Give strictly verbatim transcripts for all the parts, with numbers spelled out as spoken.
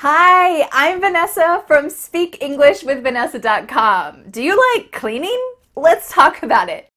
Hi, I'm Vanessa from Speak English with Vanessa dot com. Do you like cleaning? Let's talk about it.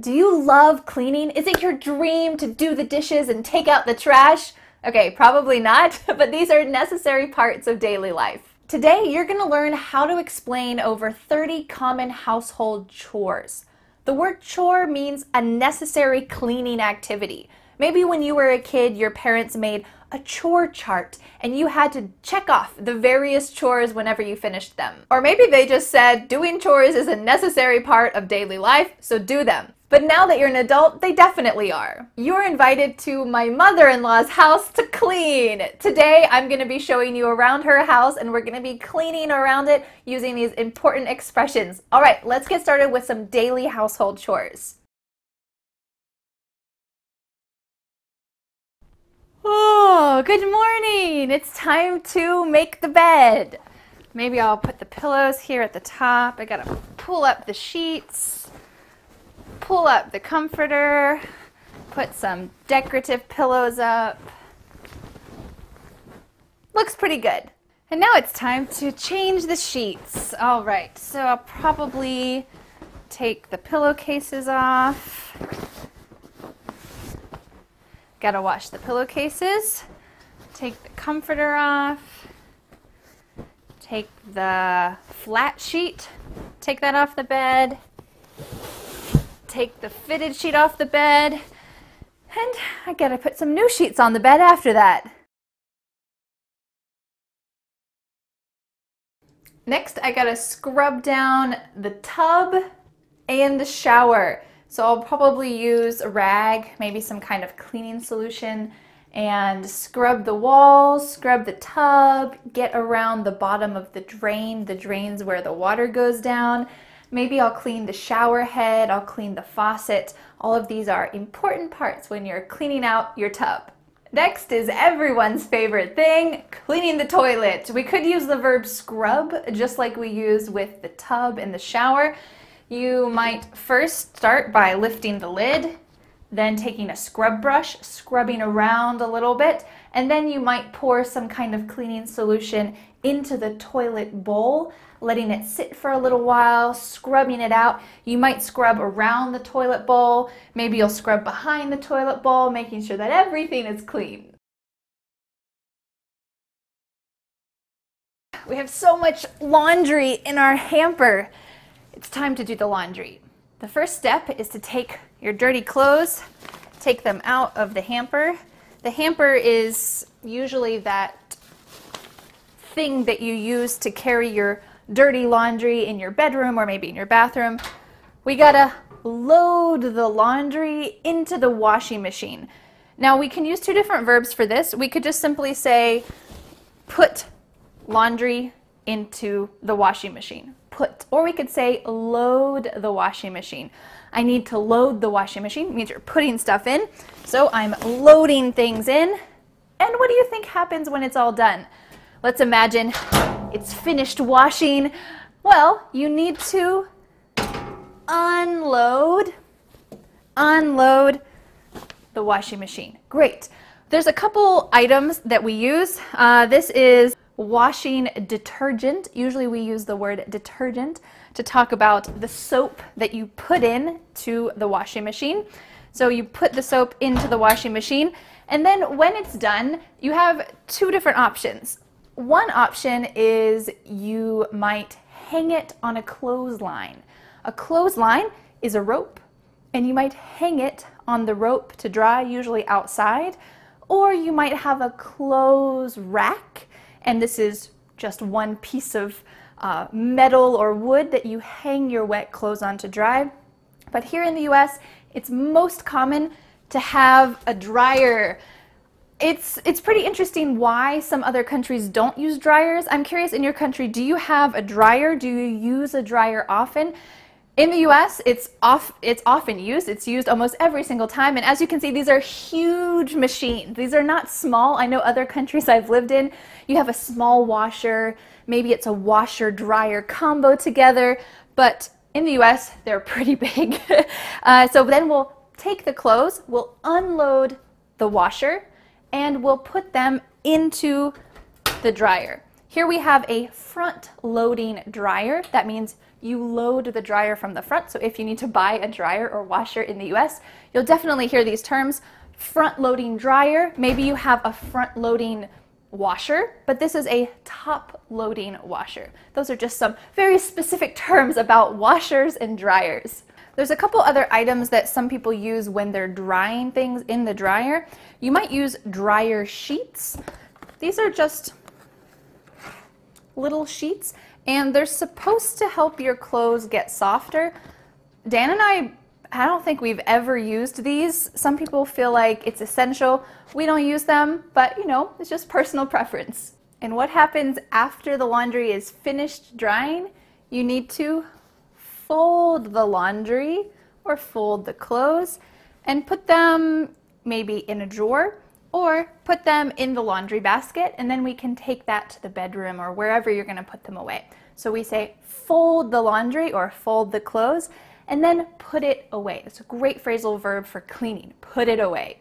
Do you love cleaning? Is it your dream to do the dishes and take out the trash? Okay, probably not, but these are necessary parts of daily life. Today, you're going to learn how to explain over thirty common household chores. The word chore means a necessary cleaning activity. Maybe when you were a kid, your parents made a chore chart and you had to check off the various chores whenever you finished them. Or maybe they just said doing chores is a necessary part of daily life, so do them. But now that you're an adult, they definitely are. You're invited to my mother-in-law's house to clean. Today, I'm gonna be showing you around her house and we're gonna be cleaning around it using these important expressions. All right, let's get started with some daily household chores. Oh, good morning. It's time to make the bed. Maybe I'll put the pillows here at the top. I gotta pull up the sheets. Pull up the comforter, put some decorative pillows up. Looks pretty good. And now it's time to change the sheets. All right, so I'll probably take the pillowcases off. Gotta wash the pillowcases. Take the comforter off. Take the flat sheet. Take that off the bed. Take the fitted sheet off the bed, and I gotta put some new sheets on the bed after that. Next, I gotta scrub down the tub and the shower. So I'll probably use a rag, maybe some kind of cleaning solution, and scrub the walls, scrub the tub, get around the bottom of the drain. The drain's where the water goes down. Maybe I'll clean the shower head, I'll clean the faucet. All of these are important parts when you're cleaning out your tub. Next is everyone's favorite thing, cleaning the toilet. We could use the verb scrub, just like we use with the tub and the shower. You might first start by lifting the lid, then taking a scrub brush, scrubbing around a little bit, and then you might pour some kind of cleaning solution into the toilet bowl, letting it sit for a little while, scrubbing it out. You might scrub around the toilet bowl. Maybe you'll scrub behind the toilet bowl, making sure that everything is clean. We have so much laundry in our hamper. It's time to do the laundry. The first step is to take your dirty clothes, take them out of the hamper. The hamper is usually that thing that you use to carry your dirty laundry in your bedroom or maybe in your bathroom. We gotta load the laundry into the washing machine. Now we can use two different verbs for this. We could just simply say put laundry into the washing machine, put, or we could say load the washing machine. I need to load the washing machine. It means you're putting stuff in. So I'm loading things in. And what do you think happens when it's all done? Let's imagine it's finished washing. Well, you need to unload, unload the washing machine. Great. There's a couple items that we use. Uh, this is washing detergent. Usually we use the word detergent to talk about the soap that you put in to the washing machine. So you put the soap into the washing machine, and then when it's done, you have two different options. One option is you might hang it on a clothesline. A clothesline is a rope, and you might hang it on the rope to dry, usually outside, or you might have a clothes rack, and this is just one piece of uh, metal or wood that you hang your wet clothes on to dry. But here in the U S, it's most common to have a dryer. It's, it's pretty interesting why some other countries don't use dryers. I'm curious, in your country, do you have a dryer? Do you use a dryer often? In the U S, it's, off, it's often used. It's used almost every single time. And as you can see, these are huge machines. These are not small. I know other countries I've lived in, you have a small washer. Maybe it's a washer-dryer combo together. But in the U S, they're pretty big. uh, so then we'll take the clothes, we'll unload the washer, and we'll put them into the dryer. Here we have a front loading dryer. That means you load the dryer from the front. So if you need to buy a dryer or washer in the U S, you'll definitely hear these terms. Front loading dryer, maybe you have a front loading washer, but this is a top loading washer. Those are just some very specific terms about washers and dryers. There's a couple other items that some people use when they're drying things in the dryer. You might use dryer sheets. These are just little sheets, and they're supposed to help your clothes get softer. Dan and I I don't think we've ever used these. Some people feel like it's essential. We don't use them, but you know, it's just personal preference. And what happens after the laundry is finished drying? You need to fold the laundry or fold the clothes and put them maybe in a drawer or put them in the laundry basket, and then we can take that to the bedroom or wherever you're gonna put them away. So we say fold the laundry or fold the clothes, and then put it away. It's a great phrasal verb for cleaning. Put it away.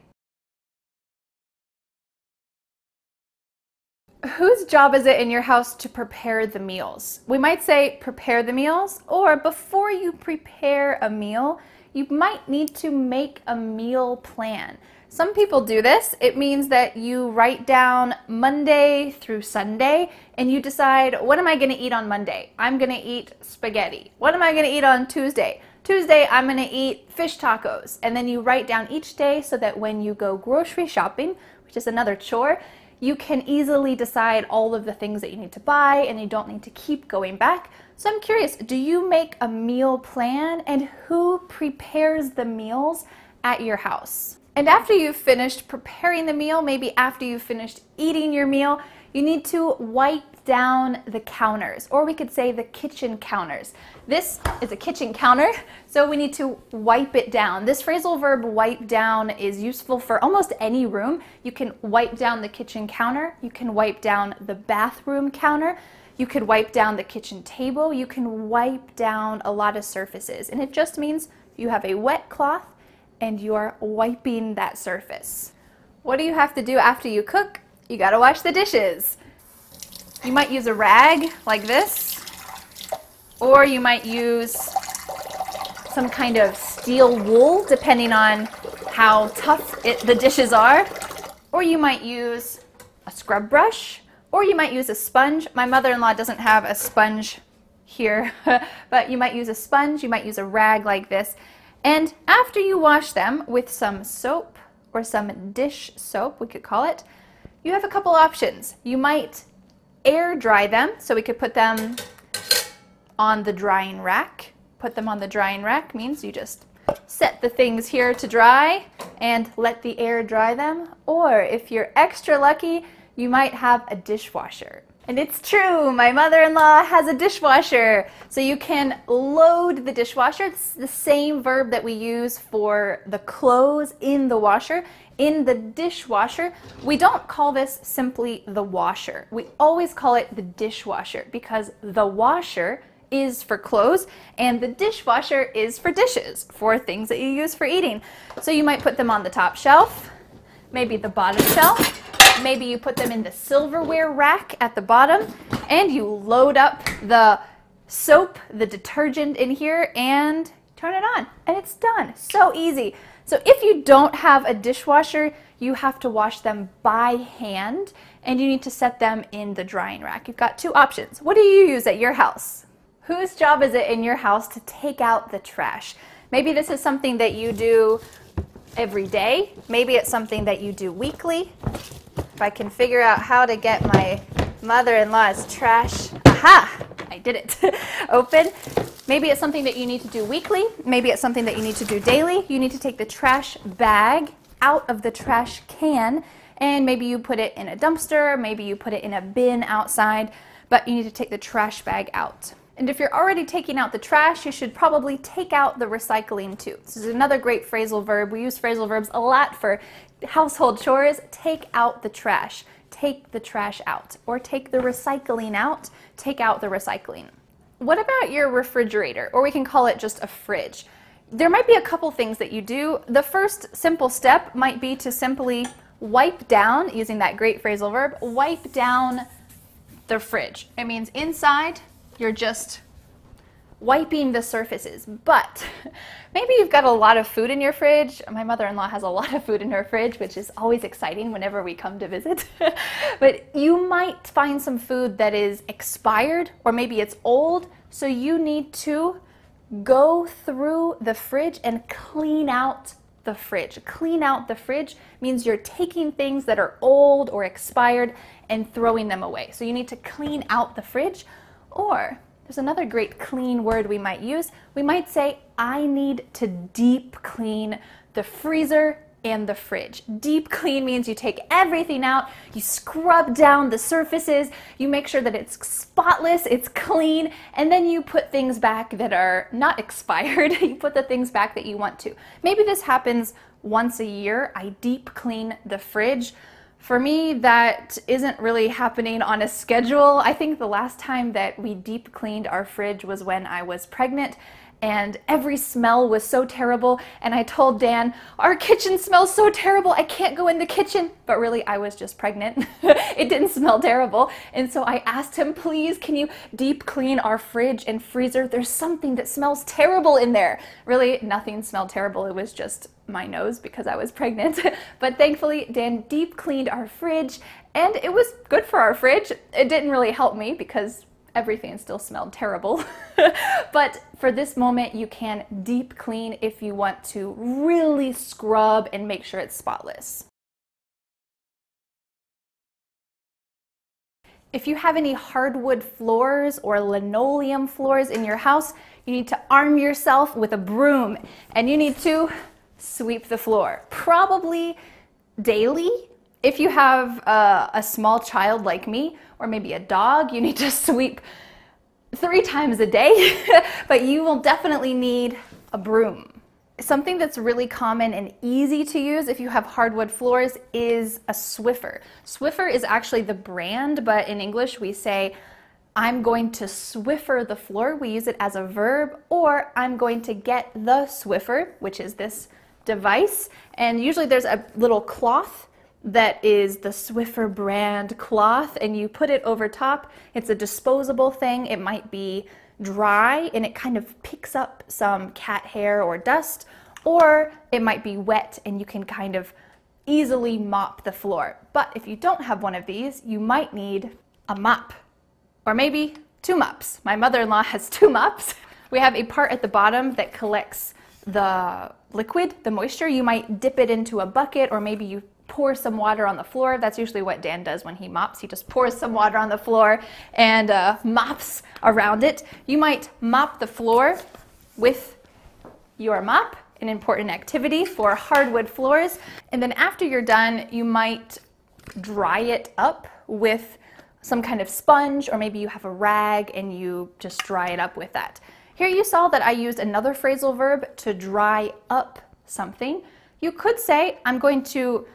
Whose job is it in your house to prepare the meals? We might say prepare the meals, or before you prepare a meal, you might need to make a meal plan. Some people do this. It means that you write down Monday through Sunday and you decide, what am I gonna eat on Monday? I'm gonna eat spaghetti. What am I gonna eat on Tuesday? Tuesday, I'm gonna eat fish tacos. And then you write down each day so that when you go grocery shopping, which is another chore, you can easily decide all of the things that you need to buy and you don't need to keep going back. So I'm curious, do you make a meal plan, and who prepares the meals at your house? And after you've finished preparing the meal, maybe after you've finished eating your meal, you need to wipe down the counters, or we could say the kitchen counters. This is a kitchen counter, so we need to wipe it down. This phrasal verb wipe down is useful for almost any room. You can wipe down the kitchen counter, you can wipe down the bathroom counter, you could wipe down the kitchen table, you can wipe down a lot of surfaces, and it just means you have a wet cloth and you are wiping that surface. What do you have to do after you cook? You gotta wash the dishes. You might use a rag like this, or you might use some kind of steel wool, depending on how tough it, the dishes are. Or you might use a scrub brush, or you might use a sponge. My mother-in-law doesn't have a sponge here, but you might use a sponge, you might use a rag like this. And after you wash them with some soap, or some dish soap, we could call it, you have a couple options. You might air dry them, so we could put them on the drying rack. Put them on the drying rack means you just set the things here to dry and let the air dry them. Or if you're extra lucky, you might have a dishwasher. And it's true, my mother-in-law has a dishwasher. So you can load the dishwasher. It's the same verb that we use for the clothes in the washer. In the dishwasher, we don't call this simply the washer. We always call it the dishwasher because the washer is for clothes and the dishwasher is for dishes, for things that you use for eating. So you might put them on the top shelf, maybe the bottom shelf, maybe you put them in the silverware rack at the bottom, and you load up the soap, the detergent in here, and turn it on, and it's done. So easy. So if you don't have a dishwasher, you have to wash them by hand, and you need to set them in the drying rack. You've got two options. What do you use at your house? Whose job is it in your house to take out the trash? Maybe this is something that you do every day. Maybe it's something that you do weekly. If I can figure out how to get my mother-in-law's trash, aha, I did it, open. Maybe it's something that you need to do weekly. Maybe it's something that you need to do daily. You need to take the trash bag out of the trash can, and maybe you put it in a dumpster, maybe you put it in a bin outside, but you need to take the trash bag out. And if you're already taking out the trash, you should probably take out the recycling too. This is another great phrasal verb. We use phrasal verbs a lot for household chores. Take out the trash. Take the trash out. Or take the recycling out. Take out the recycling. What about your refrigerator? Or we can call it just a fridge. There might be a couple things that you do. The first simple step might be to simply wipe down, using that great phrasal verb, wipe down the fridge. It means inside you're just wiping the surfaces, but maybe you've got a lot of food in your fridge. My mother-in-law has a lot of food in her fridge, which is always exciting whenever we come to visit. But you might find some food that is expired, or maybe it's old, so you need to go through the fridge and clean out the fridge. Clean out the fridge means you're taking things that are old or expired and throwing them away. So you need to clean out the fridge. Or there's another great clean word we might use. We might say, I need to deep clean the freezer and the fridge. Deep clean means you take everything out, you scrub down the surfaces, you make sure that it's spotless, it's clean, and then you put things back that are not expired. You put the things back that you want to. Maybe this happens once a year. I deep clean the fridge. For me, that isn't really happening on a schedule. I think the last time that we deep cleaned our fridge was when I was pregnant, and every smell was so terrible, and I told Dan, our kitchen smells so terrible, I can't go in the kitchen. But really, I was just pregnant. It didn't smell terrible. And so I asked him, please, can you deep clean our fridge and freezer? There's something that smells terrible in there. Really, nothing smelled terrible. It was just my nose because I was pregnant. But thankfully, Dan deep cleaned our fridge, and it was good for our fridge. It didn't really help me because everything still smelled terrible. But for this moment, you can deep clean if you want to really scrub and make sure it's spotless. If you have any hardwood floors or linoleum floors in your house, you need to arm yourself with a broom, and you need to sweep the floor, probably daily. If you have a, a small child like me, or maybe a dog, you need to sweep three times a day, but you will definitely need a broom. Something that's really common and easy to use if you have hardwood floors is a Swiffer. Swiffer is actually the brand, but in English we say, I'm going to Swiffer the floor. We use it as a verb, or I'm going to get the Swiffer, which is this device. And usually there's a little cloth that is the Swiffer brand cloth, and you put it over top. It's a disposable thing. It might be dry, and it kind of picks up some cat hair or dust, or it might be wet, and you can kind of easily mop the floor. But if you don't have one of these, you might need a mop, or maybe two mops. My mother-in-law has two mops. We have a part at the bottom that collects the liquid, the moisture. You might dip it into a bucket, or maybe you pour some water on the floor. That's usually what Dan does when he mops. He just pours some water on the floor and uh, mops around it. You might mop the floor with your mop, an important activity for hardwood floors. And then after you're done, you might dry it up with some kind of sponge, or maybe you have a rag and you just dry it up with that. Here you saw that I used another phrasal verb, to dry up something. You could say, I'm going to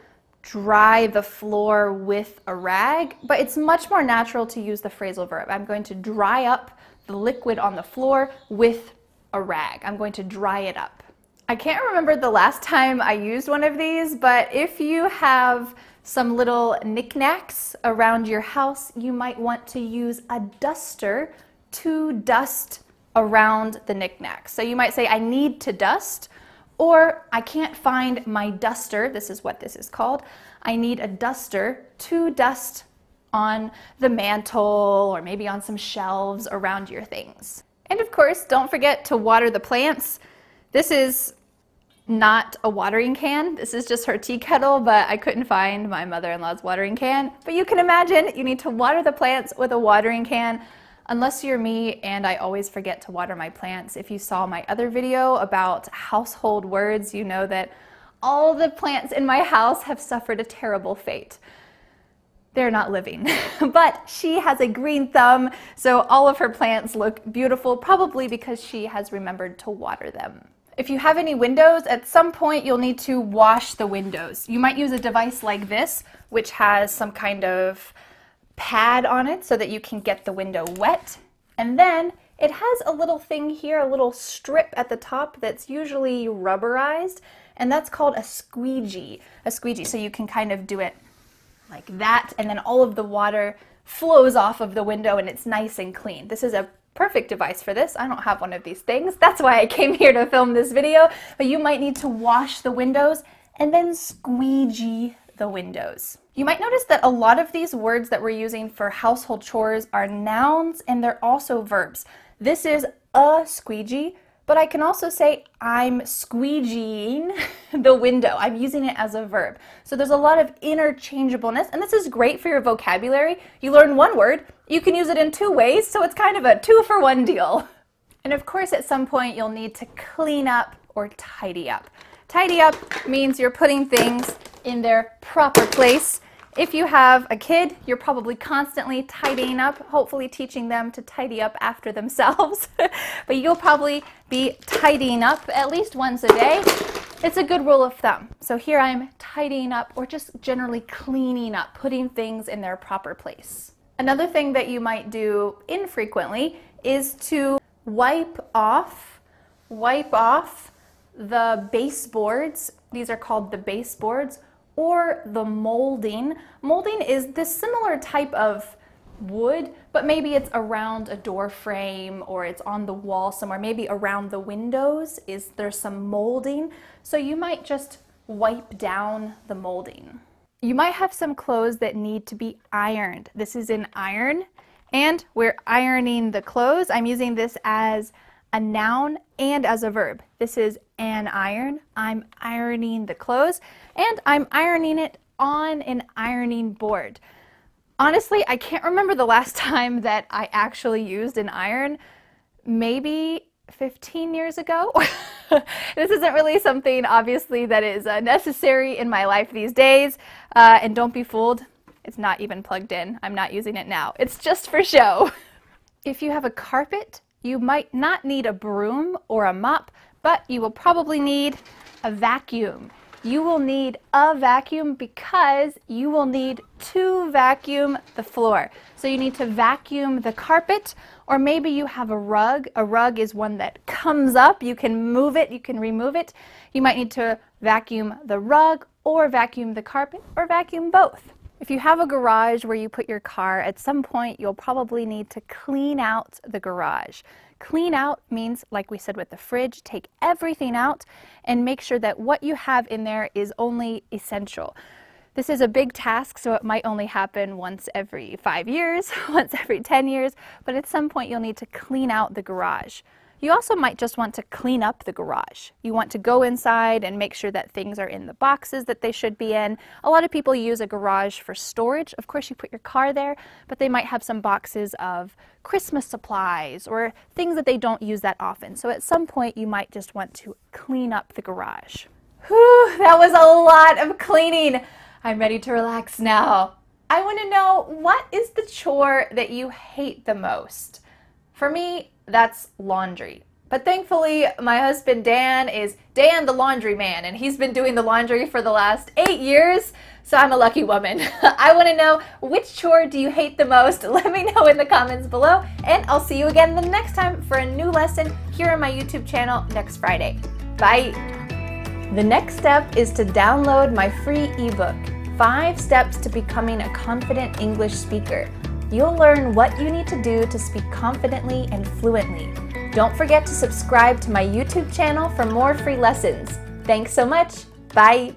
dry the floor with a rag, but it's much more natural to use the phrasal verb. I'm going to dry up the liquid on the floor with a rag. I'm going to dry it up. I can't remember the last time I used one of these, but if you have some little knickknacks around your house, you might want to use a duster to dust around the knickknacks. So you might say, I need to dust, or I can't find my duster. This is what this is called. I need a duster to dust on the mantle, or maybe on some shelves around your things. And of course, don't forget to water the plants. This is not a watering can. This is just her tea kettle, but I couldn't find my mother-in-law's watering can. But you can imagine, you need to water the plants with a watering can. Unless you're me, and I always forget to water my plants. If you saw my other video about household words, you know that all the plants in my house have suffered a terrible fate. They're not living. But she has a green thumb, so all of her plants look beautiful, probably because she has remembered to water them. If you have any windows, at some point you'll need to wash the windows. You might use a device like this, which has some kind of pad on it so that you can get the window wet, and then It has a little thing here, a little strip at the top that's usually rubberized, and that's called a squeegee. A squeegee, so you can kind of do it like that, and then all of the water flows off of the window and it's nice and clean. This is a perfect device for this. I don't have one of these things. That's why I came here to film this video, but you might need to wash the windows and then squeegee the windows. You might notice that a lot of these words that we're using for household chores are nouns, and they're also verbs. This is a squeegee, but I can also say I'm squeegeeing the window. I'm using it as a verb. So there's a lot of interchangeableness, and this is great for your vocabulary. You learn one word, you can use it in two ways, so it's kind of a two for one deal. And of course, at some point, you'll need to clean up or tidy up. Tidy up means you're putting things in their proper place. If you have a kid, you're probably constantly tidying up, hopefully teaching them to tidy up after themselves. But you'll probably be tidying up at least once a day. It's a good rule of thumb. So here I'm tidying up, or just generally cleaning up, putting things in their proper place. Another thing that you might do infrequently is to wipe off, wipe off the baseboards. These are called the baseboards, or the molding. Molding is this similar type of wood, but maybe it's around a door frame or it's on the wall somewhere, maybe around the windows. Is there some molding? So you might just wipe down the molding. You might have some clothes that need to be ironed. This is an iron, and we're ironing the clothes. I'm using this as a noun and as a verb. This is an iron. I'm ironing the clothes, and I'm ironing it on an ironing board. Honestly, I can't remember the last time that I actually used an iron. Maybe fifteen years ago. This isn't really something, obviously, that is uh, necessary in my life these days. Uh, and don't be fooled, it's not even plugged in. I'm not using it now. It's just for show. If you have a carpet, you might not need a broom or a mop, but you will probably need a vacuum. You will need a vacuum because you will need to vacuum the floor. So you need to vacuum the carpet, or maybe you have a rug. A rug is one that comes up. You can move it, you can remove it. You might need to vacuum the rug or vacuum the carpet or vacuum both. If you have a garage where you put your car, at some point you'll probably need to clean out the garage. Clean out means, like we said with the fridge, take everything out and make sure that what you have in there is only essential. This is a big task, so it might only happen once every five years, once every ten years, but at some point you'll need to clean out the garage. You also might just want to clean up the garage. You want to go inside and make sure that things are in the boxes that they should be in. A lot of people use a garage for storage. Of course, you put your car there, but they might have some boxes of Christmas supplies or things that they don't use that often. So at some point, you might just want to clean up the garage. Whew, that was a lot of cleaning. I'm ready to relax now. I want to know, what is the chore that you hate the most? For me, that's laundry. But thankfully, my husband Dan is Dan the laundry man, and he's been doing the laundry for the last eight years, so I'm a lucky woman. I want to know, which chore do you hate the most? Let me know in the comments below, and I'll see you again the next time for a new lesson here on my YouTube channel next Friday. Bye! The next step is to download my free ebook, Five Steps to Becoming a Confident English Speaker. You'll learn what you need to do to speak confidently and fluently. Don't forget to subscribe to my YouTube channel for more free lessons. Thanks so much. Bye.